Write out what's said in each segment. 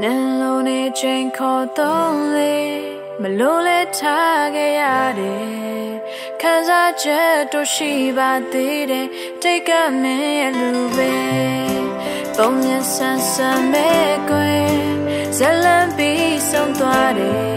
能路你真可懂哩，没路来他给压的，看啥这都是把地的，这个没也路呗，冬年三三玫瑰，再冷比送多的。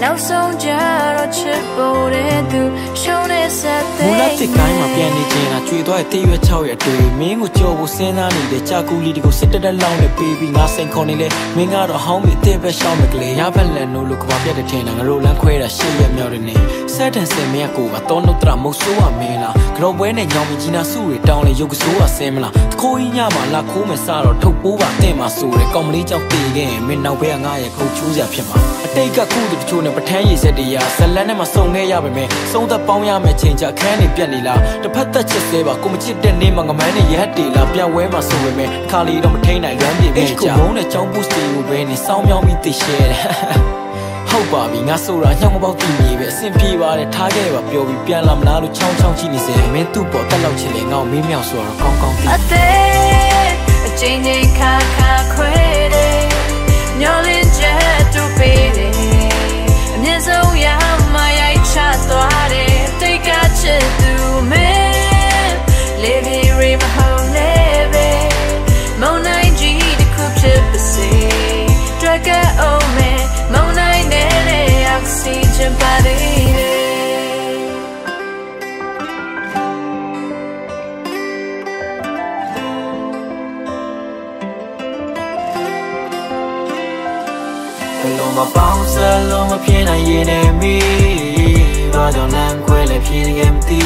Now song jaro chipo de do show ne set de Mula te kai ma pyan ni chin na chwe twa te ywe 6 ya de ming ko chou bo sin na ni de cha ku li di ko sit tat laung de baby nga sain khon ni le ming ga do haung mi te ba shaung me kle ya ban lan no lu kwa pya de thin na ngaro lan khwe da 8 ya myaw de ni set tan sin me ya ko ba ton no tra mou so wa min la kro bwe ne nyong mi jina su de taung le yuk so wa sin ma la tkhoi nya ma la khou me sa do thoup po ba tin ma so de kaung mli chaung te ken min naw bwe ya nga ya khou chou ya phit ma atai ka khu de chou ပထန်းရည်စက်တရားဇလန်နဲ့မဆုံခဲ့ရပါမယ်စုံသက်ပေါင်းရမယ်ချိန်ချခန်းနေပြက်နေလားတစ်ဖက်သက်ချစ်သေးပါကိုမချစ်တဲ့နေ့မှာငမန်းနဲ့ရက်တေလားပြန်ဝဲမှာဆိုပေမဲ့ခါလီတော့မထိန်နိုင်ရမ်းပြေပဲကြာခုံးနဲ့ကြောင်းပုစီကိုပဲနေစောင်းမြောင်းပြီးသိရှဲတယ်ဟုတ်ပါပြီငါဆိုတာညောင်မပေါက်တည်နေပဲအဆင်ပြေပါတယ်ထားခဲ့ပါပျော်ပြီးပြန်လာမလားလို့ချောင်းချောင်းကြည့်နေစေမင်းသူ့ပေါ်တက်လောက်ချင်လေငါ့ကိုမေးမြောက်ဆိုတော့ကောင်းကောင်းသိအသေးအချိန်ချင်းခါခါခွဲတယ်မျောလင်းချက်တူပေးတယ် So yeah, my eye chat it. Take a chit to me. Livy rim home levy. Mon I G the cook chip a sea. Drag a oh me. Mon I nene oxygen body. Loma bounce, loma piena enemy. Vajon nan quelle feeling empty.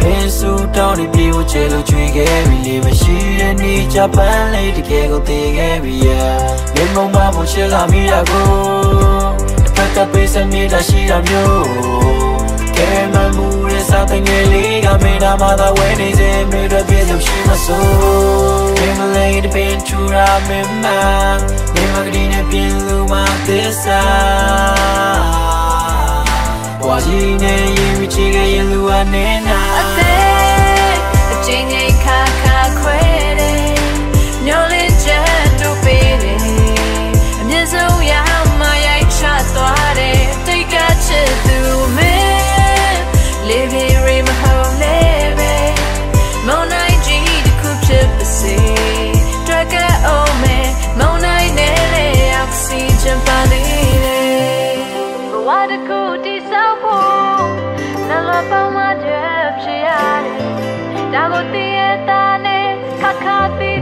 Pensu down it be what you dream every live she and each up and lady go thing every year. Let mo ma mo she la mira go. Take a piece and me that she love you. Can my mood is out in the league. I made a mother when is in me the bit of she my soul. Came a lady been to rob me man. 我给你变路马的山，我今年因为这个一路啊难呐。啊对，今年卡卡亏的，牛连着都背的，面子呀嘛也差多的，对个吃都没，离别人嘛好离别，莫奈记得哭着不行，这个欧美莫奈。 Oxygen body, but why the cool disappoint? Now I found my dream, she had it. Now I got the eternal, I can't be.